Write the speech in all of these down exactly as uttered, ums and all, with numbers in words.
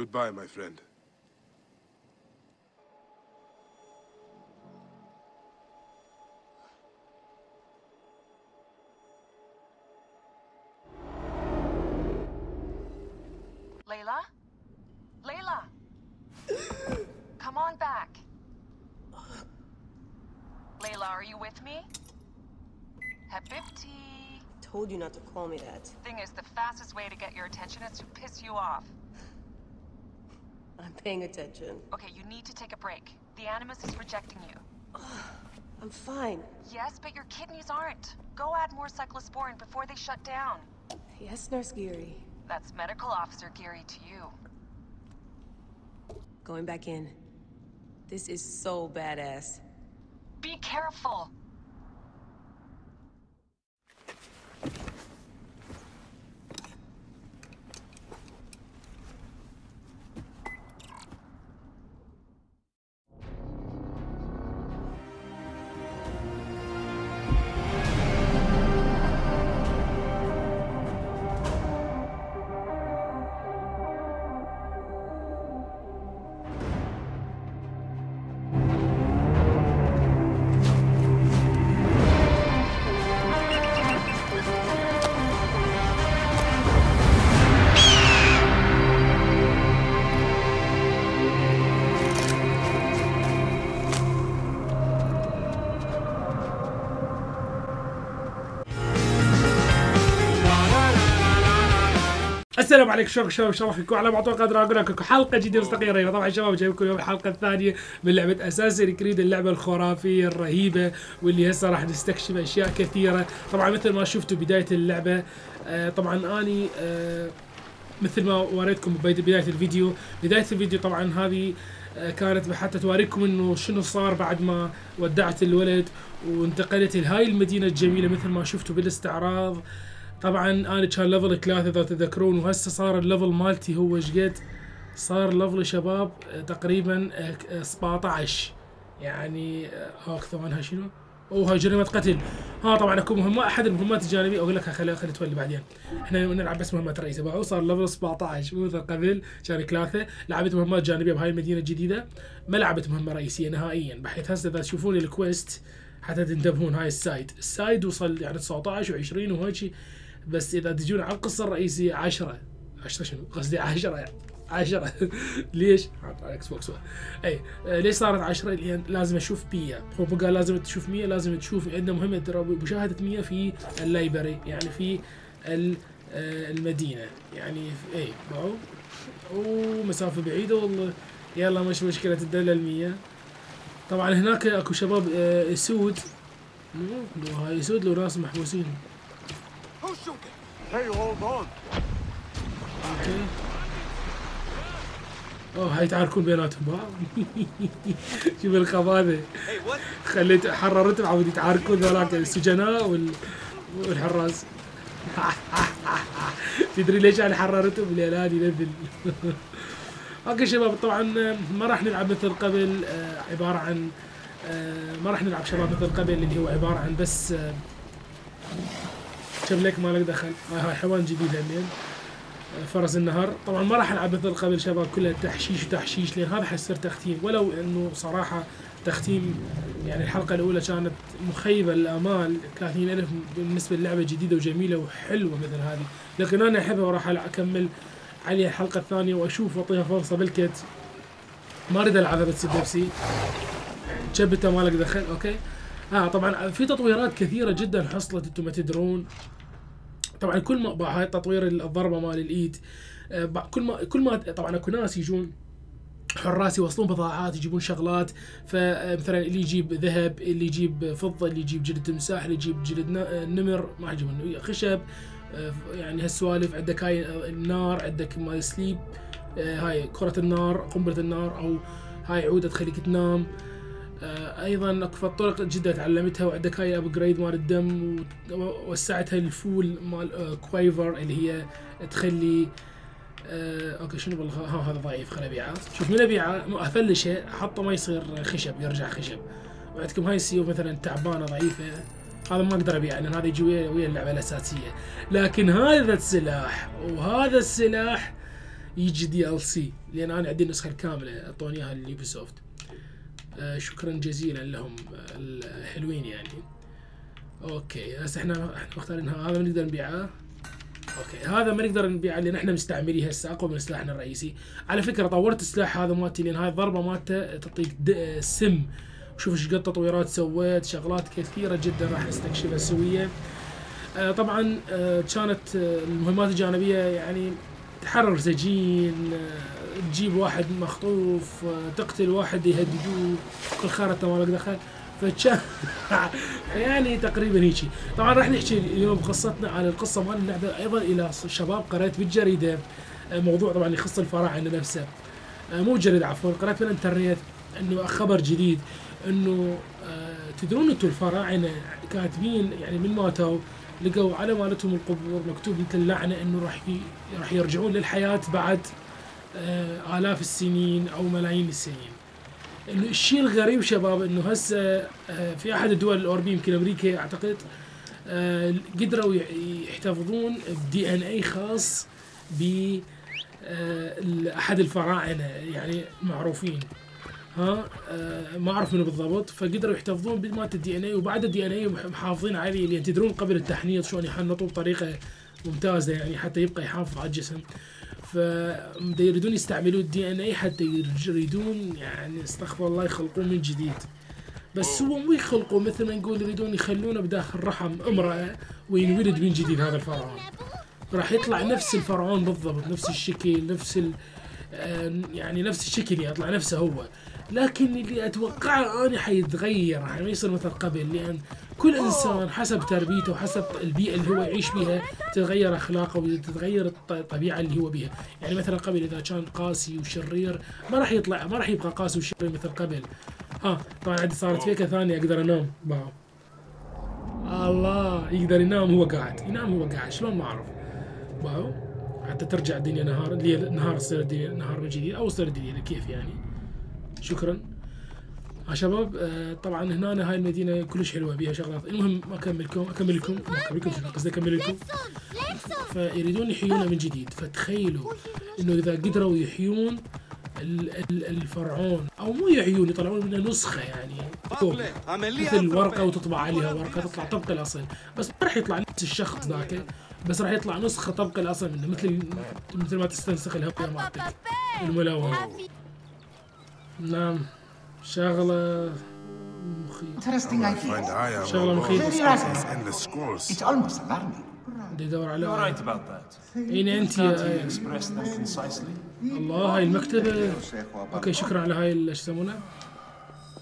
Goodbye, my friend. Layla? Layla! Come on back. Layla, are you with me? Habibti. Told you not to call me that. Thing is, the fastest way to get your attention is to piss you off. I'm paying attention. Okay, you need to take a break. The Animus is rejecting you. Ugh, I'm fine. Yes, but your kidneys aren't. Go add more cyclosporine before they shut down. Yes, Nurse Geary. That's Medical Officer Geary to you. Going back in. This is so badass. Be careful! السلام عليكم شباب شباب شباب فيكم على ما اتوقع اقول لكم حلقه جديده مستقره. طبعا شباب جايبكم اليوم الحلقه الثانيه من لعبه اساسن كريد، اللعبه الخرافيه الرهيبه واللي هسه راح نستكشف اشياء كثيره. طبعا مثل ما شفتوا بدايه اللعبه، طبعا اني مثل ما وريتكم بدايه الفيديو بدايه الفيديو طبعا هذه كانت حتى توريكم انه شنو صار بعد ما ودعت الولد وانتقلت لهاي المدينه الجميله مثل ما شفتوا بالاستعراض. طبعا انا كان ليفل ثلاثة اذا تذكرون، وهسه صار الليفل مالتي هو ايش قد؟ صار ليفل شباب تقريبا سبعطعش، يعني هاك ثمنها شنو؟ اوه هاي جريمة قتل. ها طبعا اكو مهمة، احد المهمات الجانبية اقول لك خليها خليها تولي بعدين. احنا نلعب بس مهمات رئيسية، باعوه صار ليفل سبعطعش مو مثل قبل كان ثلاثة، لعبت مهمات جانبية بهاي المدينة الجديدة، ما لعبت مهمة رئيسية نهائيا، بحيث هسه اذا تشوفون الكويست حتى تنتبهون هاي السايد، السايد وصل يعني تسعطعش وعشرين وهيجي، بس اذا تجون على القصه الرئيسيه عشرة عشرة شنو؟ قصدي عشرة عشرة ليش؟ على اكس بوكس واحد. اي ليش صارت عشرة؟ لان لازم اشوف مية، هو قال لازم تشوف مية، لازم تشوف عندنا مهمه مشاهده مية في اللايبرري يعني في المدينه يعني في اي باو. اوه مسافه بعيده والله، يلا مش مشكله تدلل مية. طبعا هناك اكو شباب اسود، مو هاي اسود لو ناس محبوسين. اوكي. اوه هاي يتعاركون بيناتهم بعض. شوف الخباثة. خليت حررتهم عود يتعاركون هذولاك السجناء والحراس. تدري ليش انا حررتهم؟ لان هذا ينذل. اوكي شباب طبعا ما راح نلعب مثل قبل، عبارة عن ما راح نلعب شباب مثل قبل اللي هو عبارة عن بس شبلك ما لك دخل. هاي حيوان جديد همين فرس النهر. طبعا ما راح العب مثل قبل شباب، كلها تحشيش وتحشيش، لان هذا حيصير تختيم، ولو انه صراحه تختيم يعني الحلقه الاولى كانت مخيبه للامال، ثلاثين ألف بالنسبه للعبه جديده وجميله وحلوه مثل هذه، لكن انا احبها وراح اكمل عليها الحلقه الثانيه واشوف واعطيها فرصه بالكت. ما اريد العبها بس بنفسي شبته ما لك دخل. اوكي اه طبعا في تطويرات كثيره جدا حصلت انتم ما تدرون. طبعا كل ما هاي تطوير الضربه مال الايد، كل ما كل ما طبعا اكو ناس يجون حراس يوصلون بضاعات يجيبون شغلات، فمثلا اللي يجيب ذهب، اللي يجيب فضه، اللي يجيب جلد تمساح، اللي يجيب جلد نمر ما عجبهم خشب، يعني هالسوالف. عندك هاي النار، عندك مال سليب، هاي كره النار قنبله النار، او هاي عوده تخليك تنام. ايضا اكو طرق جدا تعلمتها، وعندك هاي الابجريد مال الدم، ووسعتها الفول مال كويفر اللي هي تخلي اوكي شنو بالغ... ها هذا ضعيف خل ابيعه، شوف من ابيعه افلشه احطه ما يصير خشب يرجع خشب. وعندكم هاي السيوف مثلا تعبانه ضعيفه، هذا ما اقدر ابيعه لان هذا يجي ويا اللعبه الاساسيه، لكن هذا السلاح وهذا السلاح يجي دي ال سي، لان انا عندي النسخه الكامله اعطوني اياها اليوبي سوفت. آه شكرا جزيلا لهم الحلوين يعني. اوكي هسه احنا احنا مختارين هذا ما نقدر نبيعه. اوكي هذا ما نقدر نبيعه لان احنا مستعمليه هسه اقوى من سلاحنا الرئيسي. على فكره طورت السلاح هذا مالتي لان هاي الضربه مالته تعطيك سم. شوف ايش قد تطويرات سويت، شغلات كثيره جدا راح نستكشفها سويه. آه طبعا آه كانت آه المهمات الجانبيه يعني تحرر سجين، آه تجيب واحد مخطوف، آه تقتل واحد يهددوه، كل خارطه مالك دخل. فتشا يعني تقريبا هيجي. طبعا راح نحكي اليوم قصتنا على القصه مال اللعبه ايضا الى شباب قريت بالجريده، آه موضوع طبعا يخص الفراعنه نفسها، آه مو جريده عفوا قريت في الانترنت انه خبر جديد انه آه تدرون انتم الفراعنه كاتبين يعني من ماتوا لقوا على مالتهم القبور مكتوب مثل اللعنه انه راح راح يرجعون للحياه بعد آه الاف السنين او ملايين السنين. الشيء الغريب شباب انه هسه آه في احد الدول الاوروبيه يمكن امريكا اعتقد آه قدروا يحتفظون بدي ان اي خاص ب آه احد الفراعنه يعني معروفين. ها آه ما اعرف منو بالضبط، فقدروا يحتفظون بمات الدي ان اي وبعد الدي ان اي محافظين عليه لان تدرون قبل التحنيط شلون يحنطوه بطريقه ممتازه يعني حتى يبقى يحافظ على الجسم. فيريدون يستعملون الدي ان اي حتى يريدون يعني استغفر الله يخلقون من جديد، بس هو مو يخلقوا مثل ما نقول يريدون يخلونه بداخل رحم امراه وينولد من جديد. هذا الفرعون راح يطلع نفس الفرعون بالضبط، نفس الشكل نفس ال آه يعني نفس الشكل يطلع نفسه هو، لكن اللي اتوقعه انا حيتغير، راح ما يصير مثل قبل لان كل انسان حسب تربيته وحسب البيئه اللي هو يعيش بها تتغير اخلاقه وتتغير الطبيعه اللي هو بها. يعني مثلا قبل اذا كان قاسي وشرير ما راح يطلع ما راح يبقى قاسي وشرير مثل قبل. ها طبعا عندي صارت فيكه ثانيه اقدر انام معه. الله يقدر ينام هو قاعد، ينام هو قاعد شلون ما اعرف. واو حتى ترجع الدنيا نهار ليل نهار تصير الدنيا نهار من جديد او تصير الدنيا كيف يعني. شكرا يا شباب. آه طبعا هنا هاي المدينه كلش حلوه بيها شغلات. المهم اكملكم اكملكم اكملكم قصدي اكملكم. فيريدون يحيونه من جديد، فتخيلوا انه اذا قدروا يحيون الفرعون او مو يحيون يطلعون منه نسخه يعني مثل ورقه وتطبع عليها ورقه تطلع طبق الاصل، بس ما راح يطلع نفس الشخص ذاك، بس راح يطلع نسخه طبق الاصل منه مثل مثل ما تستنسخ الهويه مالتك الملونه. نعم شغله مخيفه شغله مخيفه بدي ادور عليها. اين انت يا الله؟ هاي المكتبه. اوكي شكرا على هاي ايش يسمونها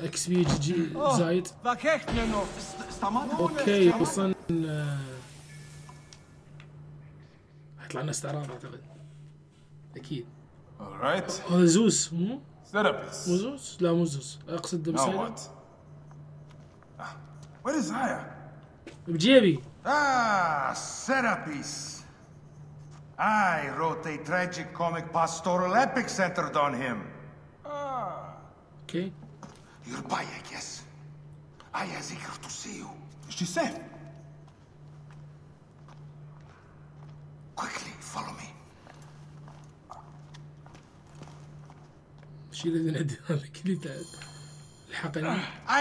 اكس بي جي جي زايد. اوكي وصلنا حيطلع لنا استعراض اعتقد اكيد. هذا زوس مو؟ Serapis. Moses? لا موزوس اقصد بسيلة. What is Aya? بجيبي. Ah, Serapis. I wrote a tragic comic pastoral epic centered on him. Ah. Okay. You're by, I guess. Aya is eager to see you. She said. Quickly, follow me.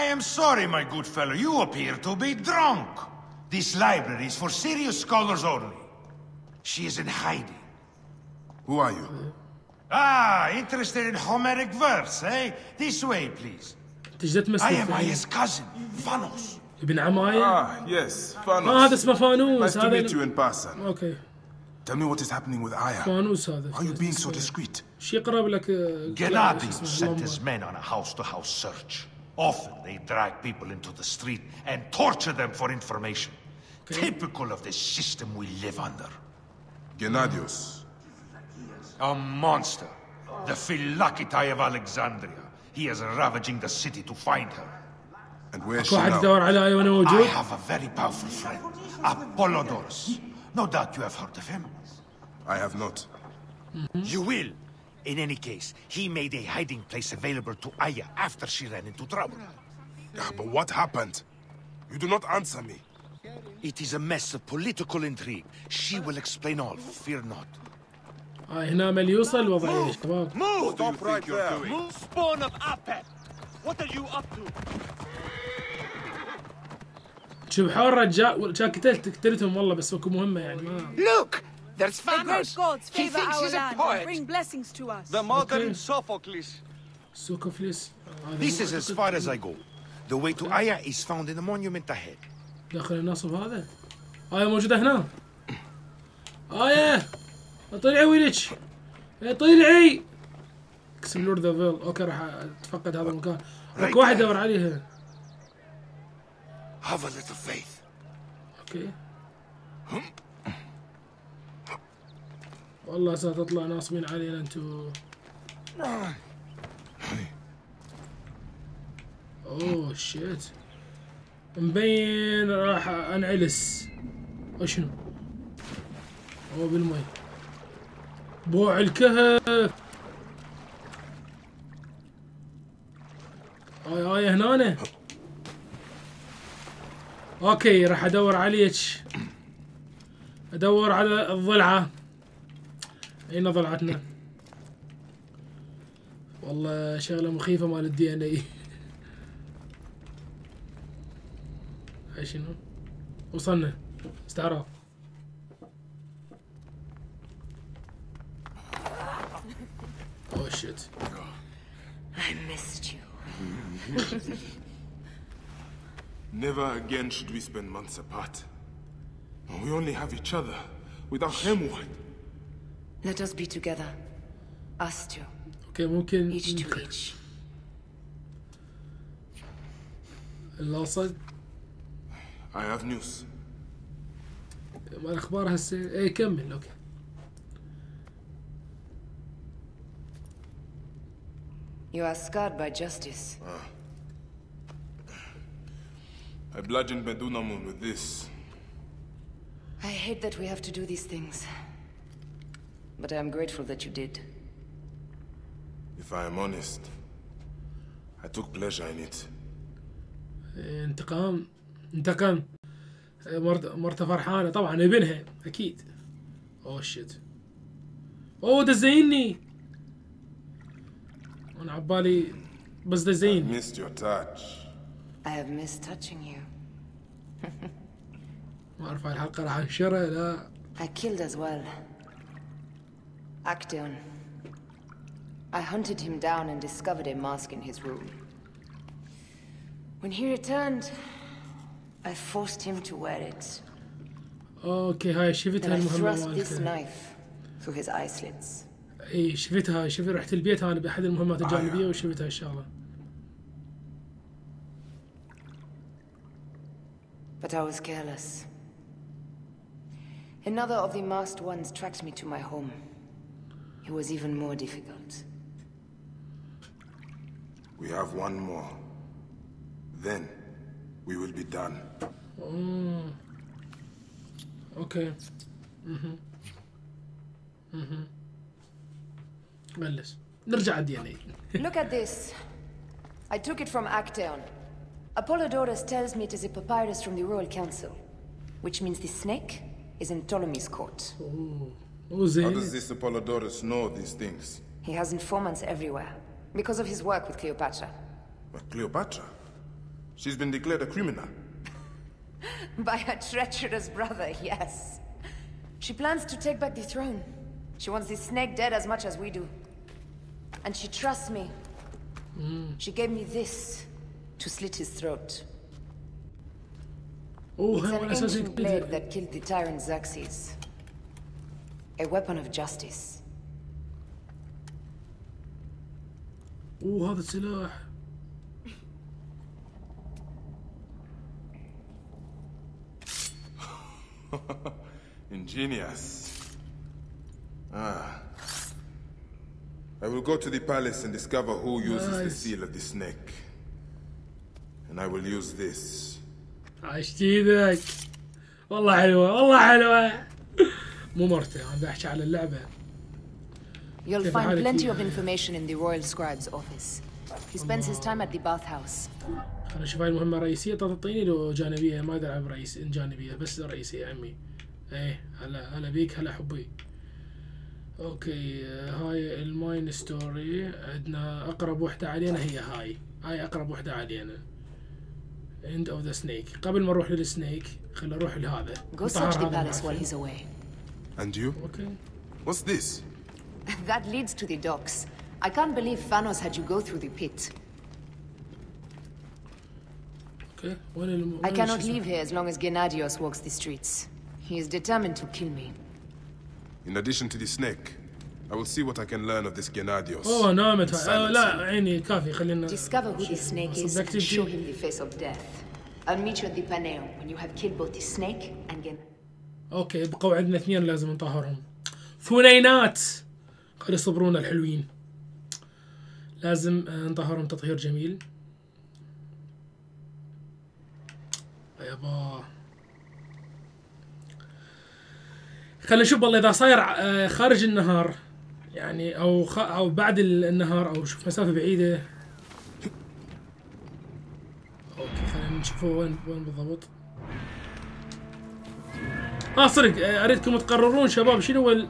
I am sorry, my good fellow. You appear to be drunk. This library is for serious scholars only. She is in hiding. Who are you? Ah, interested in Homeric verse, eh? This way, please. I am Aya's cousin, Phanos. Ah, yes, Phanos. Ah, that's my Phanos. Nice to meet you in person. Okay. Tell me what is happening with Aya. Are you being so discreet? Genadios sent his men on a house-to-house search. Often they drag people into the street and torture them for information. Typical of the system we live under. Genadios. A monster. The Philakita of Alexandria. He is ravaging the city to find her. And where is she now? I have a very powerful friend, Apollodorus. No doubt you have heard of him. I have not. Mm-hmm. You will. In any case, he made a hiding place available to Aya after she ran into trouble. Yeah, but what happened? You do not answer me. It is a mess of political intrigue. She will explain all, fear not. هنا مليوصة الوضعية يا شباب. Stop right there. Spawn of Apep. What are you up to? شوف حول الرجال كان قتلت قتلتهم والله بس اكو مهمة يعني ما. Look, there's Phanos. He thinks he's a poet. Bring blessings to us. The modern Sophocles. Sophocles. This is as far as I go. The way to Aya is found in the monument ahead. داخل النصب هذا. آية موجودة هنا. آية طلعي ويلتش طلعي اقسم لورد ذا فيل. اوكي راح اتفقد هذا المكان. اكو واحد يدور عليها. Have a little faith. اوكي والله ستطلع ناصبين علينا انتو. اوه شيت مبين راح انعلس. وشنو؟ اوه بالمي بوع الكهف. هاي هاي هنا. اوكي راح ادور عليك. ادور على الضلعه. اين ضلعتنا؟ والله شغله مخيفه مال الدي ان اي. هاي شنو؟ وصلنا استعراض. Oh shit. I missed you. Never again should we spend months apart. We only have each other. Without him, what? Let us be together. Us two. Okay, ممكن. Each to each. اللاصق. I have news. ما الأخبار هسه؟ إيه كمل أوكي. You are scarred by justice. Ah. I bludgeoned Medunamun with this. I hate that we have to do these things. But I am grateful that you did. If I am honest, I took pleasure in it. انتقام انتقام مرت فرحانة طبعا ابنها اكيد. اوه شيت. اوه دزيني. أنا عبالي بس دزين. I missed your touch. I have missed touching you. ما أعرف الحلقة راح انشرها لا. I killed as well. Acton. I hunted him down and discovered a mask in his room. When he returned, I forced him to wear it. أوكي هاي شفتها المهمة. And I thrust this knife through his eye slits. اي شفتها شفت رحت البيت انا باحد المهمات الجانبيه وشفتها الشغله. But I was careless. Another of the masked ones tracked me to my home. It was even more difficult. We have one more. Then we will be done. Oh. Okay. Mhm. Mhm. ملس نرجع الدي ان اي. Look at this. I took it from Acteon. Apollodorus tells me it is a papyrus from the royal council, which means the snake is in Ptolemy's court. Oh. Oh, how does this Apollodorus know these things? He has informants everywhere because of his work with Cleopatra. But Cleopatra? She's been declared a criminal. By her treacherous brother, yes. She plans to take back the throne. She wants this snake dead as much as we do. And she trusts me. Mm. She gave me this to slit his throat. Oh, it's an ancient blade that killed the tyrant Xerxes. A weapon of justice. Oh, هذا السلاح. Ingenious. Ah. I will go to the palace and discover who uses nice. The seal of the snake. And I will use this. عشتينك. والله حلوة والله حلوة. مو مرتي أنا بحكي على اللعبة. You'll find plenty of information in the royal scribe's office. He spends his time at the bathhouse. خلنا نشوف هاي المهمة الرئيسية تعطيني لو جانبية ما أقدر ألعب رئيس جانبية بس رئيسية عمي. إيه هلا هلا بيك هلا حبي. اوكي هاي الماين ستوري عندنا اقرب وحده علينا هي هاي هاي اقرب وحده علينا. اند اوف ذا سنيك. قبل ما نروح للسنيك خلينا نروح لهذا. And you? Okay. What's this? That leads to the docks. I can't believe Phanos had you go through the pit. Okay. I cannot leave here as long as Genadios walks the streets. He is determined to kill me. In addition to the snake, I will see what I can learn of this Genadios. Oh no, I'm tired. لا عيني كافي خلينا. Discover who the snake is and show him the face of death. I'll meet you at the Pantheon when you have killed both the snake and Gen. اوكي بقوا عندنا اثنين لازم نطهرهم. ثنينات خلي صبرونا الحلوين. لازم نطهرهم تطهير جميل. يابا خلينا نشوف والله اذا صاير خارج النهار يعني او خ... او بعد النهار او شوف مسافه بعيده. اوكي خلينا نشوفه وين وين بالضبط. اه صدق اريدكم تقررون شباب شنو هو ال...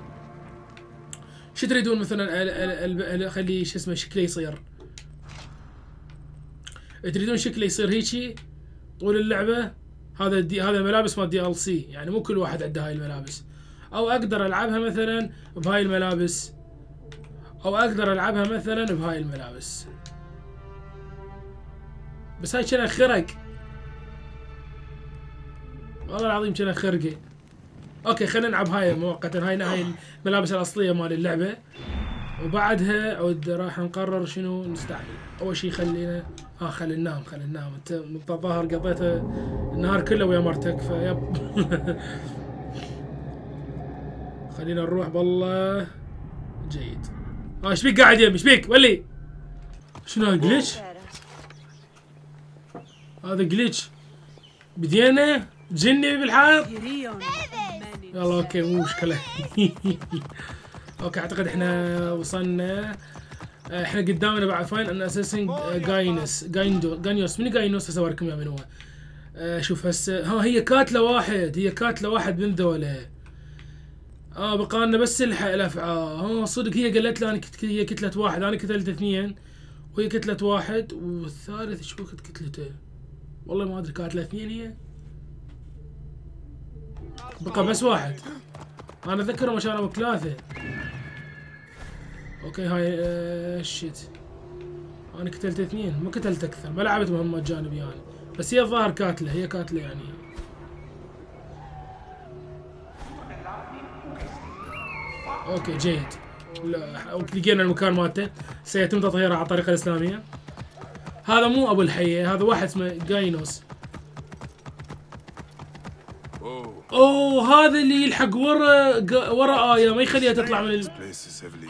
شو تريدون مثلا ال... ال... ال... اخلي شو اسمه شكله يصير. تريدون شكله يصير هيجي طول اللعبه. هذا الدي... هذا الملابس مال دي ال سي يعني مو كل واحد عنده هاي الملابس. او اقدر العبها مثلا بهاي الملابس او اقدر العبها مثلا بهاي الملابس. بس هاي شنها خرق والله العظيم شنها خرقه. اوكي خلينا نلعب هاي مؤقتا. هاي هاي الملابس الاصليه مال اللعبه وبعدها عود راح نقرر شنو نستعمل. اول شيء خلينا اه خلينا ننام خلينا ننام. انت الظاهر قضيت النهار كله ويا مرتك فيب. خلينا نروح بالله جيد. اه ايش بيك قاعد يمي ايش بيك ولي شنو جلتش؟ هذا جلتش بدينا جني بالحائط. يلا اوكي مو مشكله. اوكي اعتقد احنا وصلنا. احنا قدامنا بعد فاين ان اساسن جاينس جايندو جاينوس. من جاينوس هسه اوريكم اياه من هو. اه شوف هسه ها هي كاتله واحد هي كاتله واحد من ذولا. اه بقى لنا بس الافعال. اه صدق هي قالت لي انا كت... هي كتلت واحد انا كتلت اثنين وهي كتلت واحد والثالث شو وقت كتلته؟ والله ما ادري كاتله اثنين هي. بقى بس واحد انا اذكرهم عشان ابو ثلاثه. اوكي هاي آه شيت انا قتلت اثنين ما قتلت اكثر ما لعبت مهمات جانبيه يعني. بس هي الظاهر كاتله هي كاتله يعني. اوكي جيد. لقينا المكان مالته. سيتم تطهيره على الطريقه الاسلاميه. هذا مو ابو الحيه هذا واحد اسمه جاينوس. اوه هذا اللي يلحق ورا ورا آية ما يخليها تطلع من ال...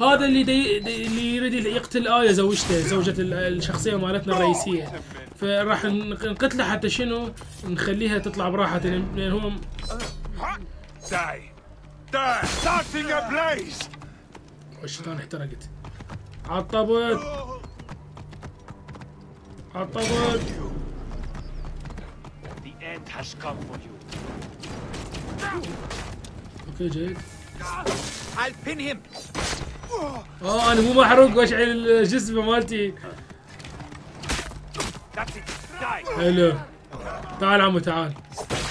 هذا اللي دي... دي... اللي يريد يقتل آية زوجته زوجة الشخصية مالتنا الرئيسية. فراح نقتله حتى شنو نخليها تطلع براحة لأن هو والشيطان احترقت. عالطابوت عالطابوت. اوكي جيد. اه انا مو محروق واشعل جسمه مالتي. حلو تعال عمو تعال.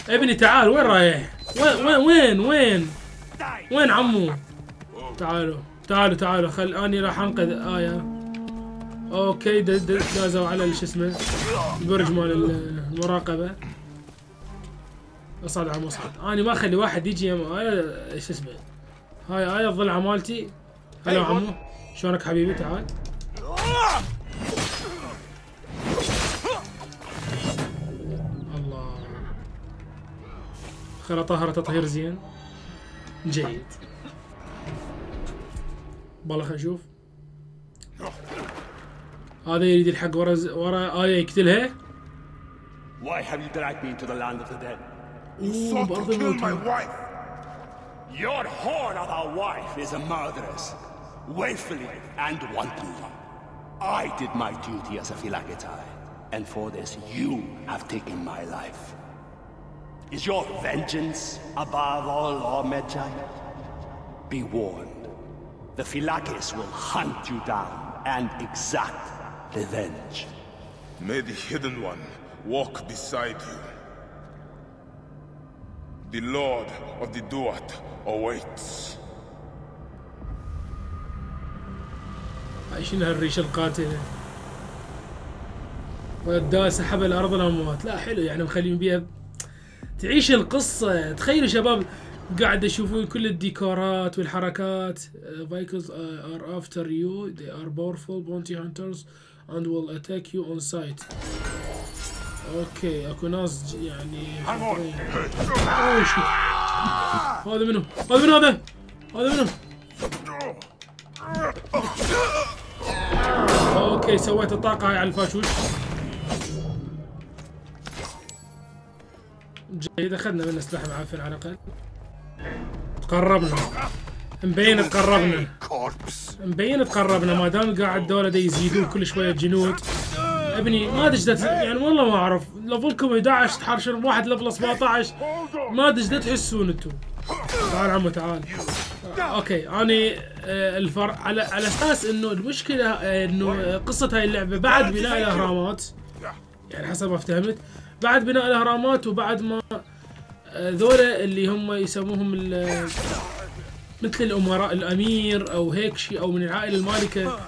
ابني تعال وين رايح؟ وين وين وين؟ وين عمو؟ تعالوا تعالوا تعالوا خل اني راح انقذ آية. اوكي دازوا على شو اسمه البرج مال المراقبة. اصعد عمو اصعد. اني ما اخلي واحد يجي يم آية شو اسمه. هاي آية الضلعة مالتي. هلا عمو شلونك حبيبي تعال. الله خلا طهرة تطهير زين جيد. والله خلينا نشوف. هذا يريد الحق ورا ز... ورا آية يقتلها. Why have you dragged me into the land of the dead? You sought to kill my wife. Your whore of a wife is a murderess, willfully and wantonly. I did my duty as a Philakita, and for this you have taken my life. Is your vengeance above all law, Medjai? Be warned. The Philakes will hunt you down and exact revenge. May the Hidden One walk beside you. The Lord of the Duat awaits. عايشين هالريشه القاتله. ويبدأ سحب الارض الاموات، لا حلو يعني مخلين بيها تعيش القصه، تخيلوا شباب قاعد يشوفون كل الديكورات والحركات. فايكلز ار افتر يو، ذي ار باورفول بونتي هانترز اند ويل اتاك يو اون سايت. اوكي اكو ناس يعني اوه شيت. هذا منو؟ هذا منو هذا؟ هذا منو؟ اوكي سويت الطاقة هاي على الفاشوش. جيد اخذنا منه سلاح معفن على الاقل. تقربنا. مبين تقربنا. مبين تقربنا ما دام قاعد دولة دي يزيدون كل شوية جنود. ابني ما ادري ايش يعني والله ما اعرف، لفلكم احد عشر تحارشون واحد لفل سبعطعش، ما ادري ايش تحسون انتم. تعال عمو تعال. اوكي اني الفرق على على اساس انه المشكله انه قصه هاي اللعبه بعد بناء الاهرامات، يعني حسب ما فهمت بعد بناء الاهرامات وبعد ما ذولا اللي هم يسموهم مثل الامراء الامير او هيك شيء او من العائله المالكه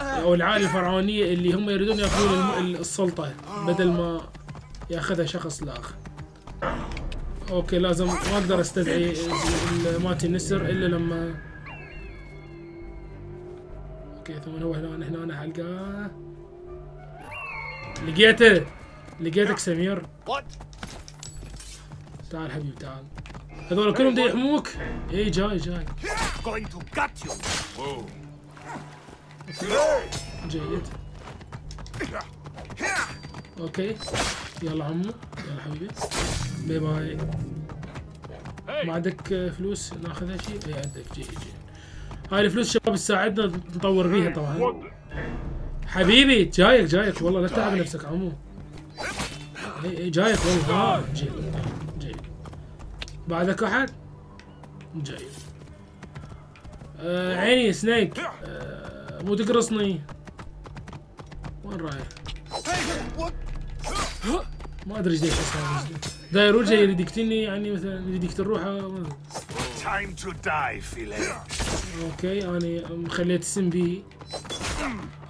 او العائله الفرعونيه اللي هم يريدون ياخذون السلطه بدل ما ياخذها شخص لاخر. اوكي لازم ما اقدر استدعي مالتي النسر الا لما اوكي ثم هو هنا هنا انا حلقه لقيته لقيتك سمير تعال حبيبي تعال هذول كلهم دا يحموك اي جاي جاي جيد اوكي يلا عمو يلا حبيبي باي باي ما عندك فلوس ناخذها شيء؟ اي عندك جيد جيد هاي الفلوس شباب تساعدنا نطور بيها طبعا حبيبي جايك جايك والله لا تتعب نفسك عمو اي اي جايك والله آه جيد جيد بعدك واحد؟ جيد آه عيني سنيك آه مو تقرصني وين رايح؟ ما ادري ايش اسوي داير وجهي يريد يقتلني يعني مثلا يريد يقتل روحه تايم تو داي فيلي اوكي انا خليت اسم بي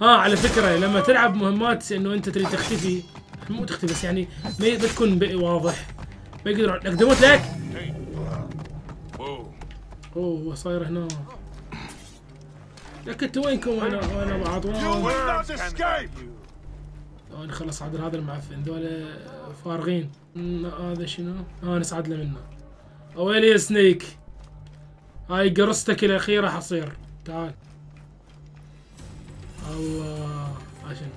اه على فكره لما تلعب مهمات انه انت تريد تختفي مو تختفي بس يعني ما تكون واضح ما يقدر لك دموت لك اوه هو صاير هنا لك انتوا وينكم وانا وانا بعض انا خلص عدل هذا المعفن ذولا فارغين هذا شنو؟ ها نسعد له منه ويلي يا سنيك هاي قرصتك الاخيره حصير تعال الله عشان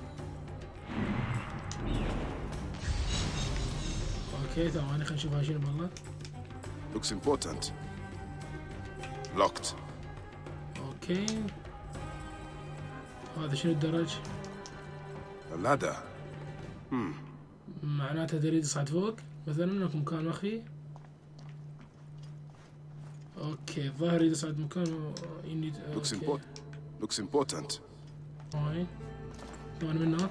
اوكي ثواني خلينا نشوف هاي شنو بالله looks important locked اوكي هذا شنو الدرج؟ اللادر امم معناته تريد تصعد فوق مثلا لك مكان اخي اوكي الظاهر يريد يصعد مكان يني لوكس امبورتنت لوكس امبورتنت وين ثاني منها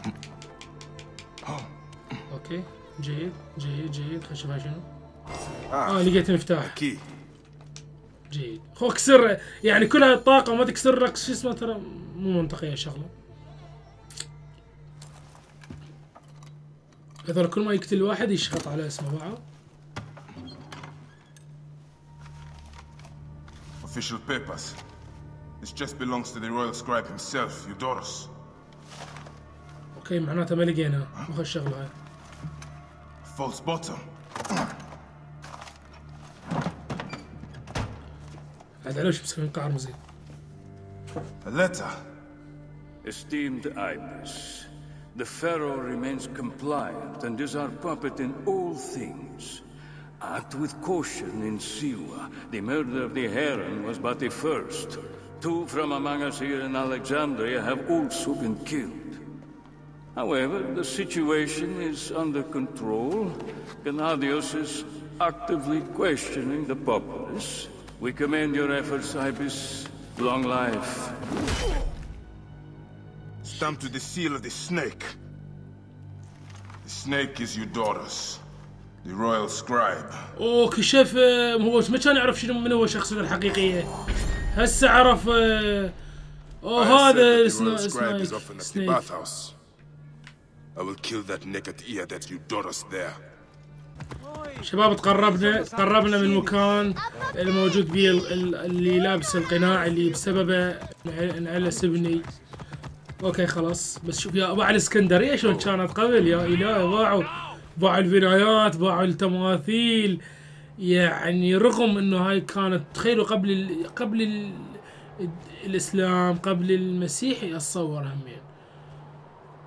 اوكي جيد جيد جيد خلينا نشوف شنو اه لقيت مفتاح كي جيد خوك سر يعني كل هالطاقه ما تكسر لك شو اسمه ترى مو منطقيه الشغله هذول كل ما يقتل واحد يشخط على اسمه بعض. Official papers. This just belongs to the royal scribe himself, Eudorus. اوكي معناته ما لقيناه، مو هالشغلة هاي. False bottom. هذا ليش مسوين قعر مزيد؟ A letter. Esteemed Animus. The Pharaoh remains compliant and is our puppet in all things. Act with caution in Siwa. The murder of the heron was but the first. Two from among us here in Alexandria have also been killed. However, the situation is under control. Genadios is actively questioning the populace. We commend your efforts, Ibis. Long life. Stamped with the seal of the snake. The snake is Eudorus, the royal scribe. اوه كشف هو ما كان يعرف شنو من هو شخصيته الحقيقية. هسه عرف. اوه هذا سنايك. سنايك. I will kill that naked ear that Eudorus there. شباب تقربنا تقربنا من مكان الموجود به اللي لابس القناع اللي بسببه انعلس ابني. اوكي خلاص بس شوف يا باع الاسكندريه شلون كانت قبل يا الهي باعوا باعوا الفنايات باعوا التماثيل يعني رغم انه هاي كانت تخيلوا قبل ال قبل ال الاسلام قبل المسيحي اتصور همين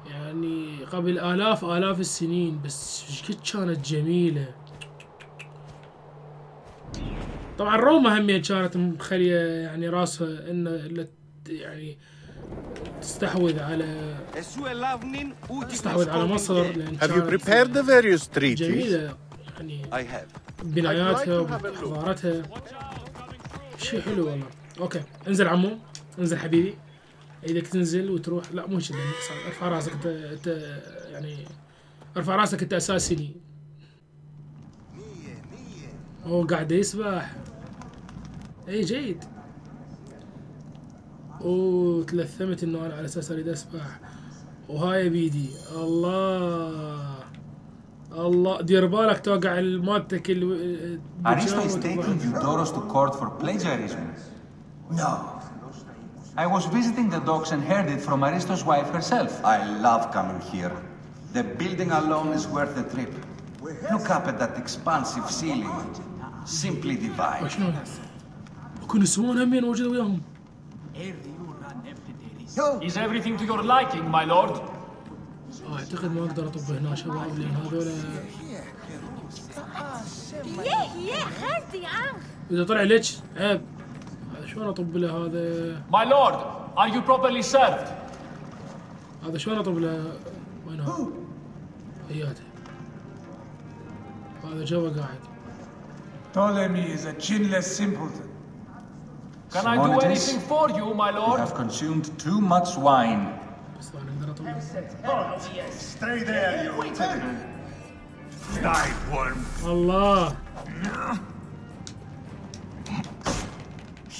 يعني قبل آلاف آلاف السنين بس ايش كانت جميلة. طبعا روما همين كانت مخلية يعني راسها انه يعني تستحوذ على تستحوذ على مصر لان كانت جميلة يعني بناياتها وحضارتها شي حلو والله. اوكي انزل عمو انزل حبيبي ايدك تنزل وتروح لا مو كذا ارفع راسك انت انت يعني ارفع راسك انت اساسي لي. هو قاعد يسبح اي جيد. اوه تلثمت انه انا على اساس اريد اسبح وهاي بيدي الله الله دير بالك توقع مالتك ال Aristo is taking Eudorus to court for plagiarism. No. I was visiting the docks and heard it from Aristo's wife herself. I love coming here. The building alone is worth the trip. Look up at that expansive ceiling. Simply divine. Is everything to your liking, my lord? أعتقد ما أقدر أطب هنا شباب لأن هذول إذا طلع لك عيب. شلون اطب له هذا؟ My lord, are you properly served؟ هذا شلون اطب له؟ وين هذا؟ اياته. هذا جوا قاعد. Ptolemy is a chinless simpleton. Can I do anything for you, my lord؟ You have consumed too much wine. بس انا اقدر اطب له. Stay there, you knife worm. الله.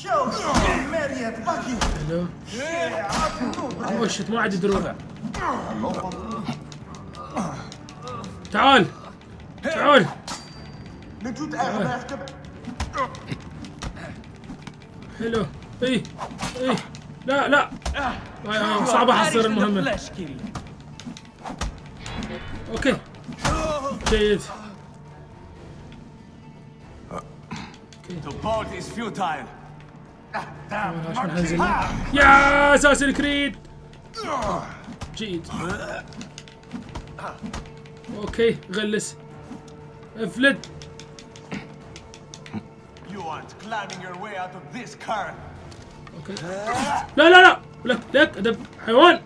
الو اول شيء ما عاد يدرون. تعال تعال حلو اي اي لا لا صعبه حصير المهمه. اوكي جيد. شلون هنزل يا اساسن كريد جيد. اوكي غلس افلت. اوكي لا لا لا لك لك ادب حيوان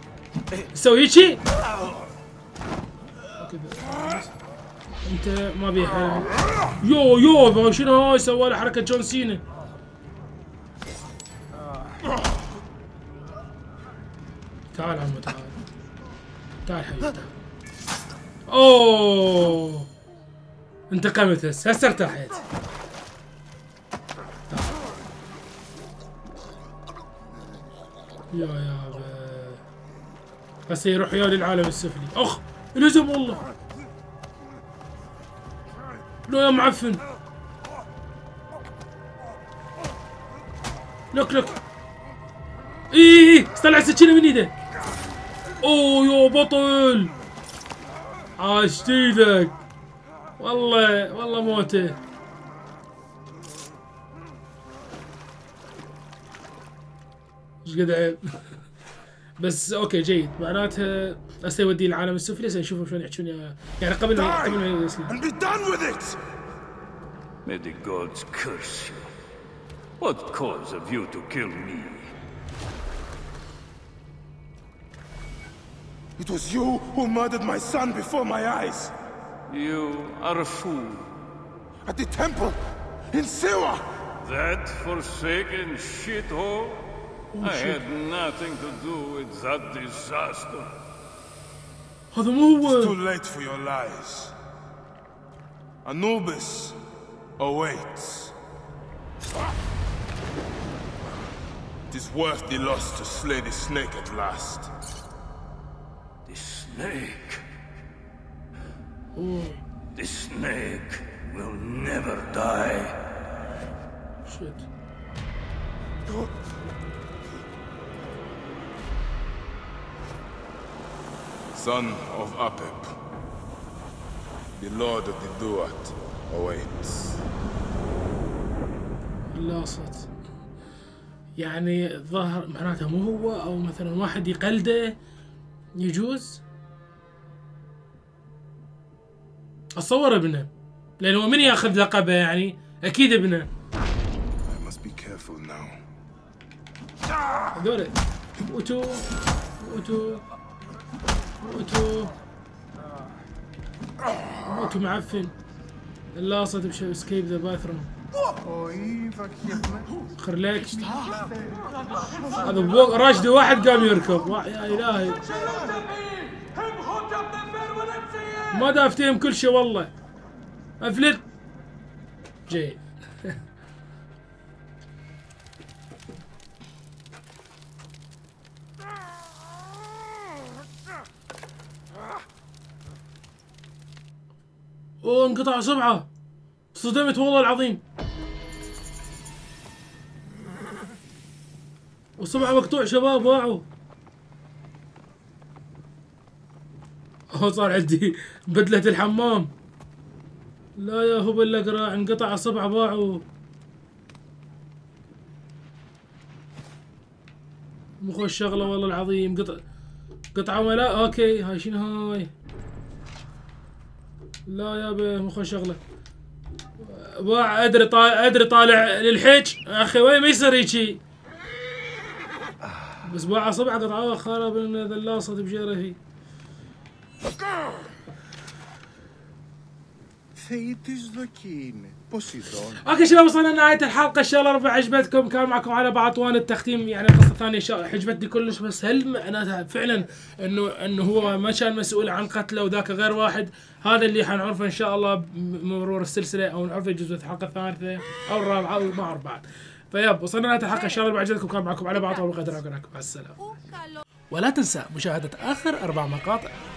تسوي هيجي. انت ما بيه حيوان. يو يو شنو هاي سوى له حركه جون سينا. تعال عمو تعال تعال حبيبي تعال. اوه انتقمت هسه هسه ارتاحت. يا يابا هسه يروح يا للعالم السفلي. اخ الهزم والله لو يا معفن. لك لك اي اي طلع السكينه من ايده. اوه يا بطل عاشت ايدك والله والله موته. ايش قد عيب. بس اوكي جيد معناتها هسه يوديه العالم السفلي هسه نشوفهم شلون يحجون يا يعني قبل ما قبل ما يسلم. What cause of you to kill me? It was you who murdered my son before my eyes. You are a fool. At the temple in Siwa. That forsaken shithole. Oh, I shit. had nothing to do with that disaster. It's too late for your lies. Anubis awaits. It is worth the loss to slay the snake at last. The snake? Ooh. The snake will never die. Shit. Oh. Son of Apep, the Lord of the Duat awaits. لاصت يعني الظاهر معناته مو هو او مثلا واحد يقلده يجوز اتصور ابنه لانه من ياخذ لقبه يعني اكيد ابنه. I must be careful now. هذول اوتو اوتو موتو موتو معفن اللاصت بشيء. اسكيب ذا باثروم خرلك هذا بوق راشد واحد قام يركض. يا الهي ما دافتهم كل شيء والله افلت جاي. اوه انقطع سبعة صدمت والله العظيم وسبعة مقطوع شباب واعوا. اوه صار عندي بدلة الحمام. لا يا هبل الاقرع انقطع سبعة باعوا. مو خوش شغلة والله العظيم قطع قطعة ولا اوكي. هاي شنو هاي؟ لا يابا مو خوش شغله. باع ادري طالع ادري طالع للحج اخي وين ما يصير هيجي. بس باع صبعه قطعه خرب لنا ذلاصه بجيره. اوكي شباب وصلنا لنهايه الحلقه ان شاء الله ربع عجبتكم. كان معكم على بعض وان التختيم يعني قصه ثانيه عجبتني كلش. بس هل معناتها فعلا انه انه هو ما كان مسؤول عن قتله وذاك غير واحد؟ هذا اللي حنعرفه ان شاء الله بمرور السلسله او نعرفه جزء الحلقه الثالثه او الرابعه او ما اعرف بعد. فيب وصلنا لنهايه الحلقه ان شاء الله ربع عجبتكم. كان معكم على بعض وان التختيم. مع السلامه ولا تنسى مشاهده اخر اربع مقاطع